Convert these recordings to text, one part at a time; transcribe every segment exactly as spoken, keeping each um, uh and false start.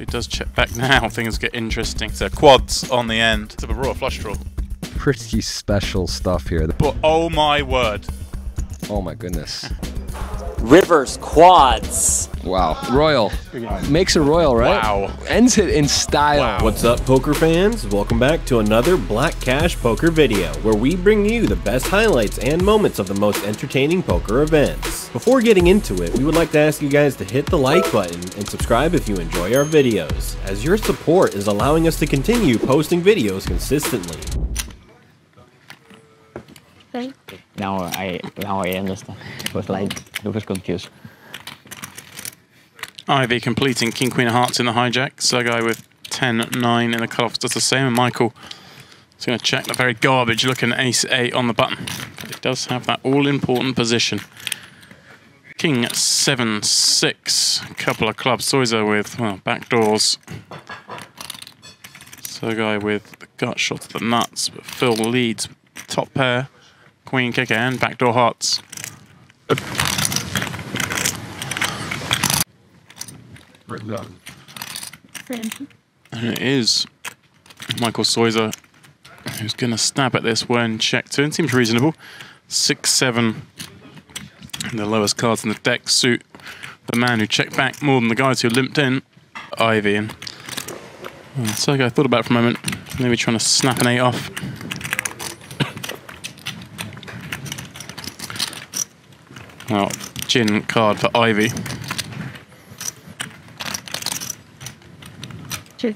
He does check back now. Things get interesting. So quads on the end. It's a raw flush draw. Pretty special stuff here. But oh my word. Oh my goodness. Rivers, quads. Wow. Royal. Makes a royal, right? Wow. Ends it in style. Wow. What's up, poker fans? Welcome back to another Black Cash Poker video, where we bring you the best highlights and moments of the most entertaining poker events. Before getting into it, we would like to ask you guys to hit the like button and subscribe if you enjoy our videos, as your support is allowing us to continue posting videos consistently. Thank you. Now I, now I understand. It was like, it was confused. Ivy completing king, queen of hearts in the hijack. Sergei with ten nine in the cutoffs does the same. And Michael is going to check the very garbage looking ace eight on the button. But it does have that all-important position. King seven six. A couple of clubs. Soyza with, well, backdoors. Sergei with the gut shot of the nuts. But Phil leads with top pair. Queen kicker and backdoor hearts. Written down. And it is Michael Soyza who's going to stab at this when checked in. Seems reasonable. six seven. The lowest cards in the deck suit the man who checked back more than the guys who limped in. Ivy in. So I thought about it for a moment. Maybe trying to snap an eight off. Well, gin card for Ivy. Sure.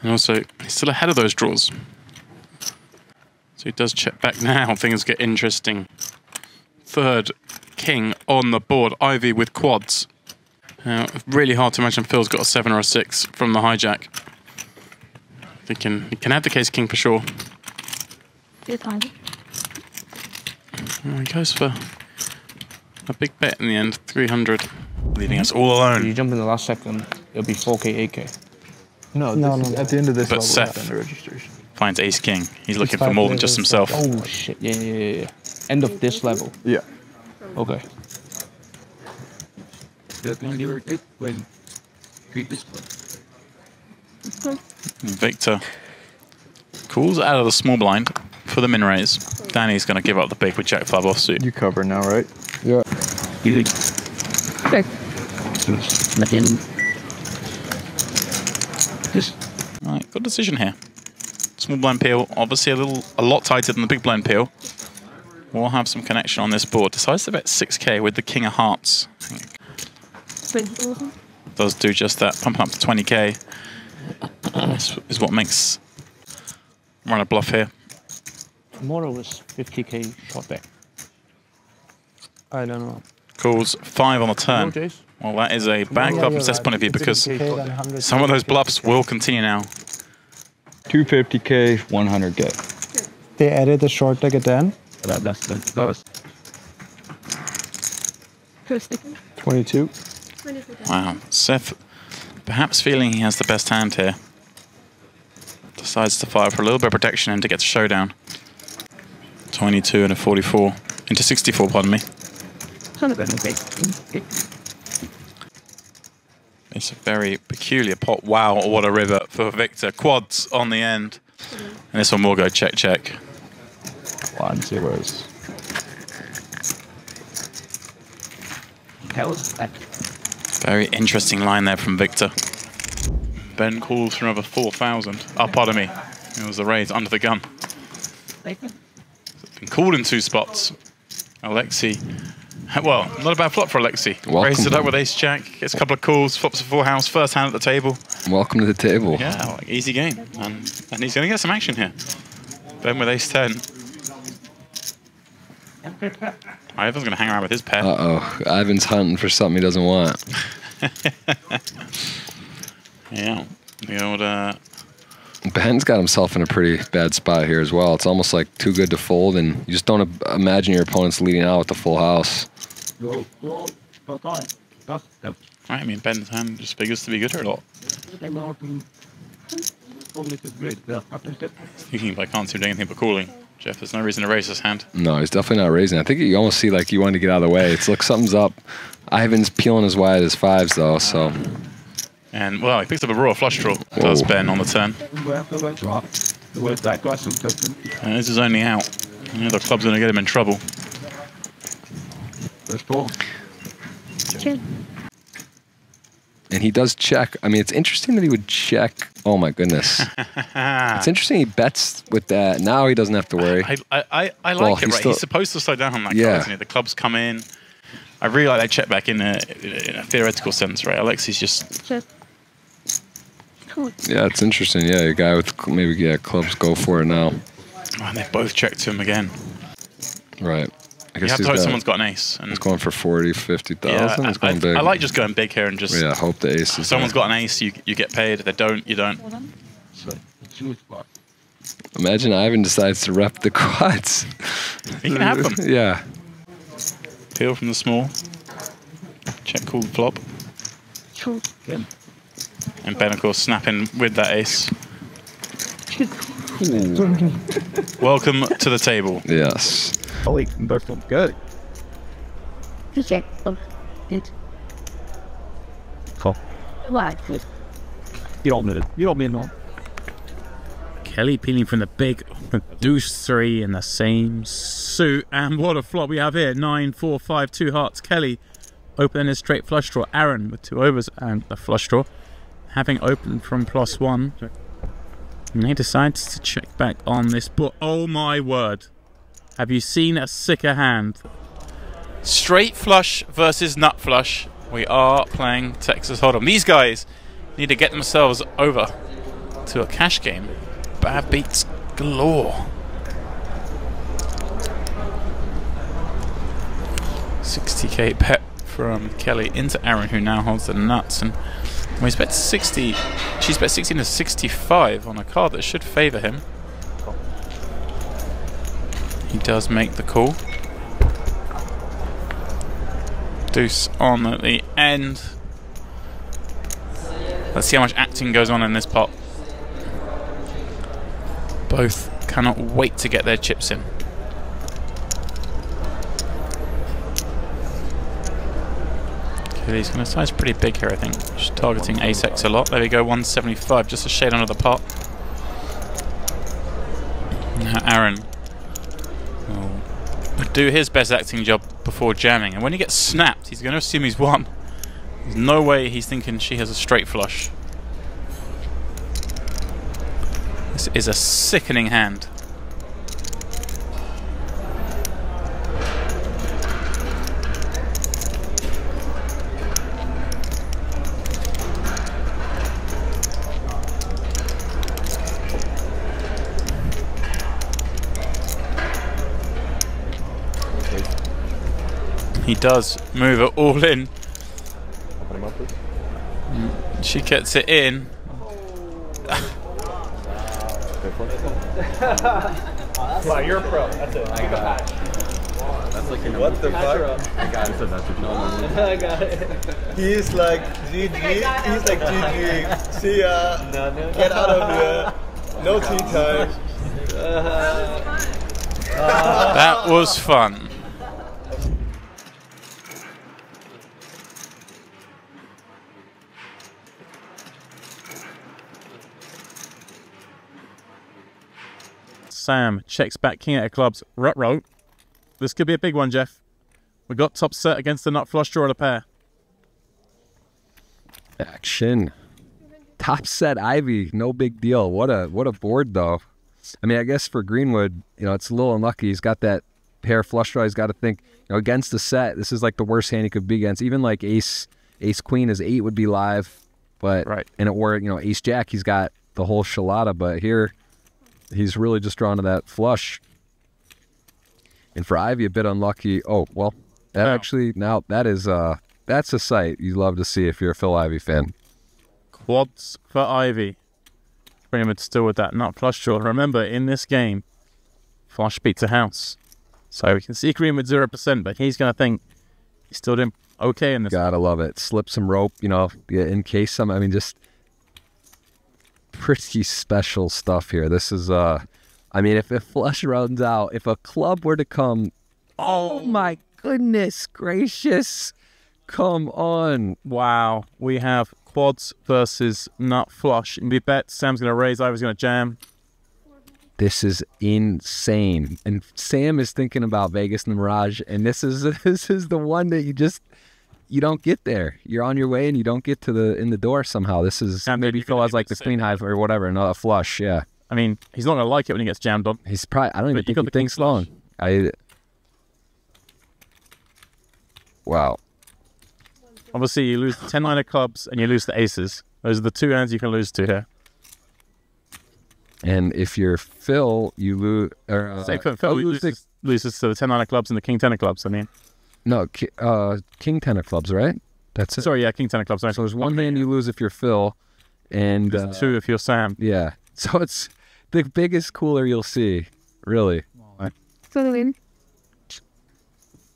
And also, he's still ahead of those draws. So he does check back now. Things get interesting. Third king on the board. Ivy with quads. Now, really hard to imagine Phil's got a seven or a six from the hijack. He can, he can have the case king for sure. Good time. He goes for a big bet in the end, three hundred, leaving us all alone. If you jump in the last second, it'll be four K, eight K. No, no, no. At the end of this, but Seth finds ace king. He's looking for more than just himself. Oh shit! Yeah, yeah, yeah, yeah. End of this level. Yeah. Okay. Victor calls out of the small blind for the min raise. Danny's going to give up the big with jack five offsuit. You cover now, right? Yeah. You okay. Nothing. Just. Right, good decision here. Small blind peel, obviously a little, a lot tighter than the big blind peel. We'll have some connection on this board. Decides to bet six K with the king of hearts. Does do just that, pumping up to twenty K. This is what makes run a bluff here. Tomorrow was fifty K shot back. I don't know. Calls five on the turn. Well, that is a bad club from Seth's point of view, because some of those bluffs will continue now. two fifty K, one hundred K. They added the short deck again. That, that's that's those. twenty-two. Wow, Seth, perhaps feeling he has the best hand here, decides to fire for a little bit of protection and to get to showdown. twenty-two and a forty-four, into sixty-four, pardon me. It's a very peculiar pot. Wow, what a river for Victor. Quads on the end. And this one will go check, check. One, zeros. Very interesting line there from Victor. Ben calls for another four thousand. Oh, pardon me. It was the raise under the gun. Been called in two spots. Alexi, well, not a bad flop for Alexi. Welcome. Raised it up with ace jack, gets a couple of calls, flops a full house, first hand at the table. Welcome to the table. Yeah, like easy game. And, and he's going to get some action here. Ben with ace ten. Ivan's going to hang around with his pair. Uh-oh, Ivan's hunting for something he doesn't want. Yeah, the old... Uh, Ben's got himself in a pretty bad spot here as well. It's almost like too good to fold, and you just don't imagine your opponent's leading out with the full house. I mean, Ben's hand just figures to be good or not. Thinking if I can't seem to do anything but calling. Jeff, there's no reason to raise his hand. No, he's definitely not raising. I think you almost see like you wanted to get out of the way. It's like something's up. Ivan's peeling as wide as fives, though, so. And, well, he picks up a raw flush draw. Whoa. Does Ben on the turn. And this is only out. You know, the club's going to get him in trouble. And he does check. I mean, it's interesting that he would check. Oh, my goodness. It's interesting he bets with that. Now he doesn't have to worry. I, I, I, I like well, it, he's right? Still, he's supposed to slow down on that yeah. card, isn't he? The clubs come in. I really like that check back in a, in a theoretical sense, right? Alexi's just... Check. Yeah, it's interesting. Yeah, a guy with maybe yeah, clubs go for it now. Oh, and they both checked to him again. Right. I guess you have to hope got, someone's got an ace. And he's going for forty, fifty thousand. Yeah, I, I, I like just going big here and just... Yeah, hope the ace is Someone's there. got an ace, you, you get paid. If they don't, you don't. Imagine Ivan decides to rep the quads. He can have them. Yeah. Peel from the small. Check call the flop. Cool. And Ben, of course, snapping with that ace. Welcome to the table. Yes. Holy, good. Check. Cool. You don't need it. You don't need it. Kelly peeling from the big deuce three in the same suit. And what a flop we have here. Nine, four, five, two hearts. Kelly opening his straight flush draw. Aaron with two overs and a flush draw. Having opened from plus one. And he decides to check back on this board. Oh my word. Have you seen a sicker hand? Straight flush versus nut flush. We are playing Texas Hold'em. These guys need to get themselves over to a cash game. Bad beats galore. sixty K pep from Kelly into Aaron, who now holds the nuts. And well, he's bet sixty. She's bet sixteen to sixty-five on a card that should favour him. He does make the call. Deuce on at the end. Let's see how much acting goes on in this pot. Both cannot wait to get their chips in. He's going to size pretty big here, I think. She's targeting ace X a lot. There we go, one seventy-five, just a shade under the pot. Now Aaron will do his best acting job before jamming. And when he gets snapped, he's going to assume he's won. There's no way he's thinking she has a straight flush. This is a sickening hand. He does move it all in. She gets it in. Wow, you're a pro. That's it. I got it. That's like, you know, what the fuck? I got it. I got it. He's like, G G. He's like, G G. See ya. No, no, no. Get out of here. No tea time. That was fun. Sam checks back king out of clubs. Rut-row. This could be a big one, Jeff. We got top set against the nut flush draw of a pair. Action. Top set Ivy. No big deal. What a what a board though. I mean, I guess for Greenwood, you know, it's a little unlucky. He's got that pair flush draw. He's got to think, you know, against the set, this is like the worst hand he could be against. Even like ace ace queen is eight would be live, but right. And it were, you know, ace jack, he's got the whole shallada, but here he's really just drawn to that flush. And for Ivy, a bit unlucky. Oh, well, that oh. actually, now that is, uh, that's a sight you love to see if you're a Phil Ivey fan. Quads for Ivy. Greenwood still with that nut flush draw. Remember, in this game, flush beats a house. So we can see Greenwood zero percent, but he's going to think he's still doing okay in this. Gotta love it. Slip some rope, you know, in case some, I mean, just. Pretty special stuff here. This is, uh, I mean, if a flush runs out, if a club were to come, oh my goodness gracious, Come on. Wow. We have quads versus nut flush. We bet Sam's going to raise, Ivy's going to jam. This is insane. And Sam is thinking about Vegas and the Mirage, and this is this is the one that you just you don't get there. You're on your way and you don't get to the in the door somehow. This is Sam, maybe Phil has like the queen high or whatever, not a flush, yeah. I mean, he's not gonna like it when he gets jammed on. He's probably I don't even think he thinks long. I Wow. Obviously you lose the ten nine of clubs and you lose the aces. Those are the two hands you can lose to here. And if you're Phil, you lose. Or, uh, Say Phil, Phil loses, loses, loses to the ten nine of clubs and the king ten of clubs. I mean, no, uh, king ten of clubs, right? That's it. Sorry, yeah, king ten of clubs. Right? So there's one hand you lose if you're Phil, and uh, two if you're Sam. Yeah. So it's the biggest cooler you'll see, really. Right.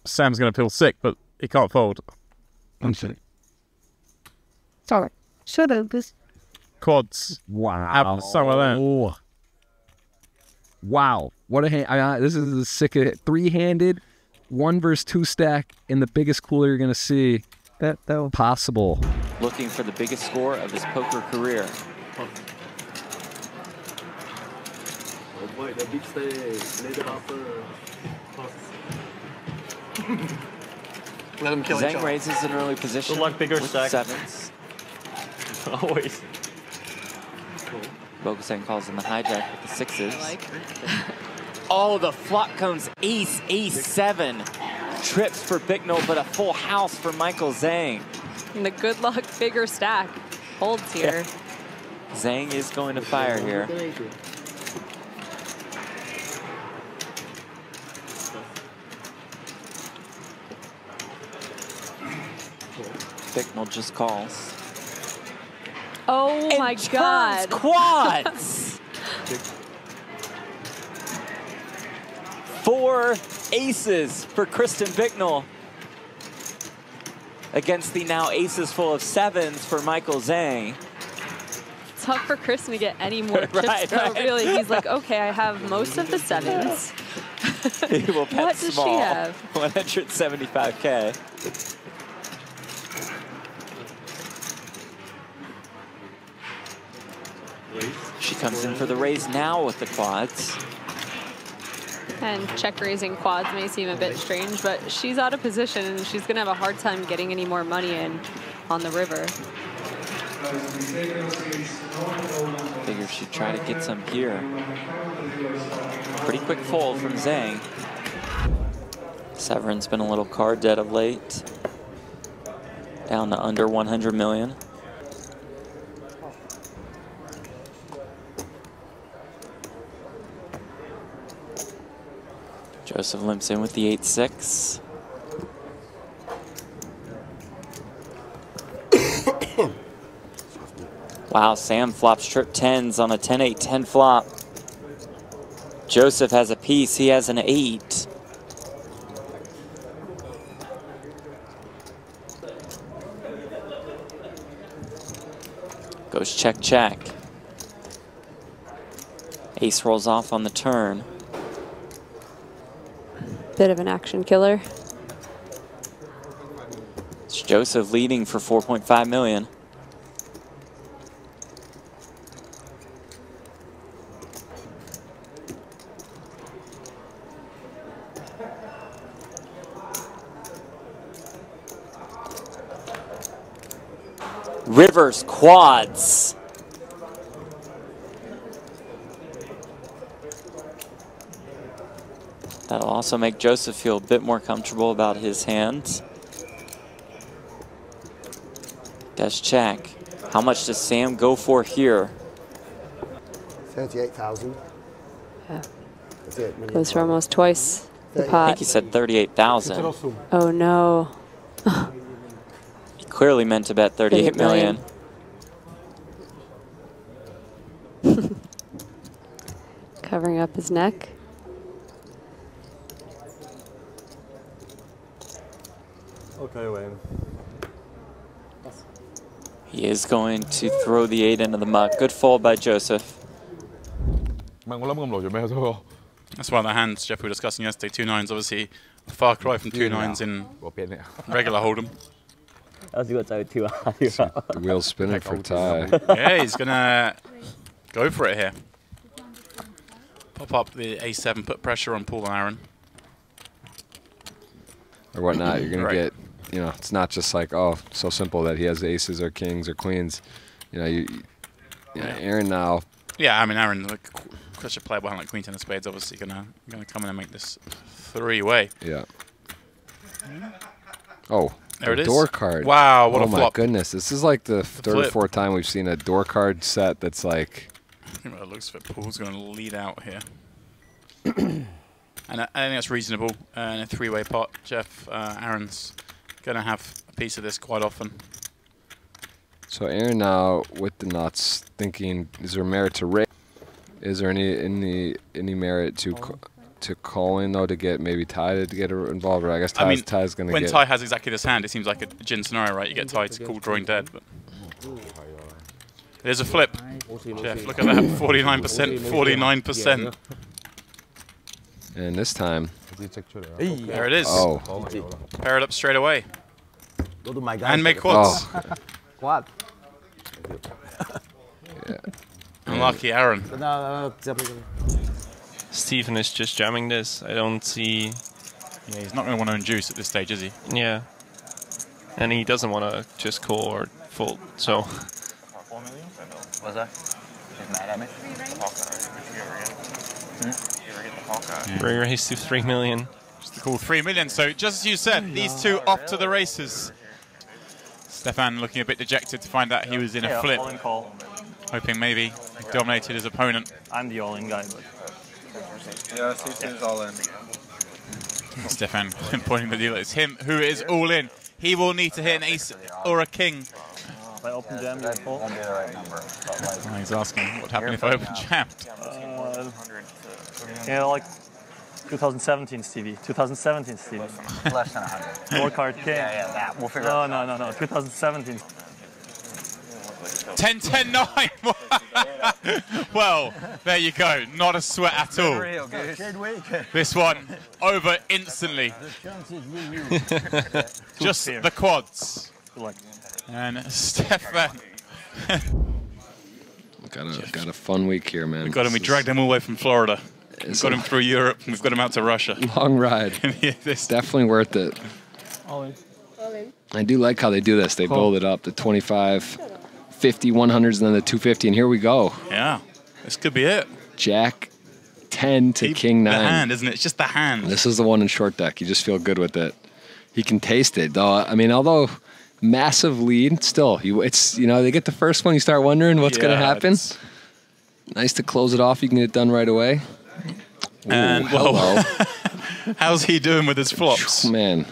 Sam's gonna feel sick, but he can't fold. I'm sorry. Sorry. Shut up, this. Quads. Wow. Somewhere there. Wow. What a hand. I, I, this is the sickest. Three-handed, one versus two stack, and the biggest cooler you're going to see that, that possible. Looking for the biggest score of his poker career. Oh. Let him kill Zhang each other. Raises an early position. Good luck, bigger stack. Sevens. Always. Bogusan calls in the hijack with the sixes. Like oh, the flop comes ace, ace, seven. Trips for Bicknell, but a full house for Michael Zhang. And the good luck bigger stack holds here. Yeah. Zhang is going to fire here. Bicknell just calls. Oh and my God! Quads. Four aces for Kristen Bicknell against the now aces full of sevens for Michael Zhang. It's tough for Kristen to get any more chips. Right, right. Really, he's like, okay, I have most of the sevens. He will bet what small. Does she have? one seventy-five K. She comes in for the raise now with the quads. And check raising quads may seem a bit strange, but she's out of position and she's gonna have a hard time getting any more money in on the river. Figure she'd try to get some here. Pretty quick fold from Zhang. Severin's been a little card dead of late. Down to under one hundred million. Joseph limps in with the eight six. Wow, Sam flops trip tens on a ten eight ten flop. Joseph has a piece, he has an eight. Goes check, check. Ace rolls off on the turn. Bit of an action killer. It's Joseph leading for four point five million. Rivers quads. That'll also make Joseph feel a bit more comfortable about his hands. Does check. How much does Sam go for here? thirty-eight thousand. Yeah. Goes for almost twice the pot. I think he said thirty-eight thousand. Oh no. He clearly meant to bet thirty-eight million. million. Covering up his neck. He is going to throw the eight into the muck. Good fold by Joseph. That's one of the hands, Jeff, we were discussing yesterday. Two nines, obviously, a far cry from two nines in regular hold'em. The wheel's spinning for Ty. Yeah, he's gonna go for it here. Pop up the a seven, put pressure on Paul and Aaron. Or whatnot, you're gonna right. get, you know, it's not just like, oh, so simple that he has aces or kings or queens. You know, you, you know, Aaron now. Yeah, I mean, Aaron, the question player behind like queen ten of spades, obviously gonna gonna come in and make this three-way. Yeah. Oh. There it is. Door card. Wow, what oh a flop. Oh, my goodness. This is like the, the third flip. or fourth time we've seen a door card set that's like... I think it looks like Paul's going to lead out here. And I, I think that's reasonable uh, in a three-way pot. Jeff uh, Aaron's going to have a piece of this quite often. So Aaron now with the nuts thinking, is there merit to raise? Is there any any, any merit to... Oh. to call in, though, to get maybe Ty to get involved, or I guess Ty's, I mean, Ty's going to get... When Ty has exactly this hand, it seems like a gin scenario, right? You get Ty to call drawing dead, but... There's a flip. Jeff, look at that, forty-nine percent, forty-nine percent. And this time... There it is. Oh. Pair it up straight away. And make quads. Quad. Yeah. Unlucky Aaron. Stephen is just jamming this. I don't see... Yeah, he's not going to want to induce at this stage, is he? Yeah. And he doesn't want to just call or fold, so... What's that? She's mad at me? Yeah. Re-raised to three million. Just to call three million, so just as you said, these two off to the races. Stefan looking a bit dejected to find out he was in a flip. Hoping maybe he dominated his opponent. I'm the all-in guy, but... Yeah, Stefan's all in. Stefan pointing the deal. It's him who is all in. He will need to hit an ace or a king. If I open jam, you'll fold. Oh, he's asking what would happen if I open jammed. Uh, yeah, like twenty seventeen Stevie. twenty seventeen Stevie. Less than one hundred. Four card king. Yeah, yeah, that. We'll figure no, out. No, no, no, no. twenty seventeen. ten ten nine. Well, there you go. Not a sweat at all. This one over instantly. Just the quads. And Stefan. got, a, got a fun week here, man. We got him. We dragged him all the way from Florida. We got him through Europe. And we've got him out to Russia. Long ride. It's definitely worth it. I do like how they do this. They build it up. The twenty-five, fifty, one hundreds, and then the two fifty, and here we go. Yeah, this could be it. Jack ten to Keep king nine. The hand, isn't it? It's just the hand. This is the one in short deck. You just feel good with it. He can taste it, though. I mean, although massive lead, still, you, it's, you know, they get the first one, you start wondering what's yeah, going to happen. It's... Nice to close it off. You can get it done right away. Ooh, and hello. Well, how's he doing with his flops? Man.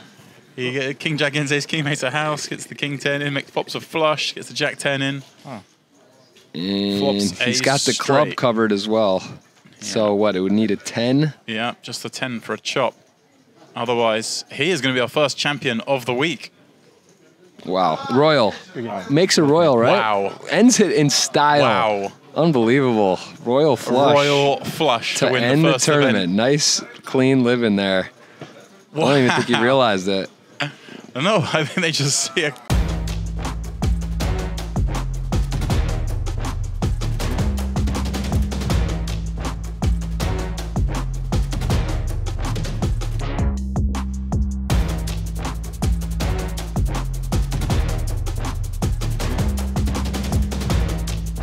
You get a king, jack, in, ace, king, makes a house, gets the king ten in, makes pops a flush, gets the jack ten in. Oh. Flops he's got the straight. Club covered as well. Yeah. So what, it would need a ten? Yeah, just a ten for a chop. Otherwise, he is going to be our first champion of the week. Wow. Royal. Makes a royal, right? Wow. Ends it in style. Wow. Unbelievable. Royal flush. Royal flush to, to win end the, first the tournament. Event. Nice, clean living there. Wow. I don't even think he realized it. No, I think they just see a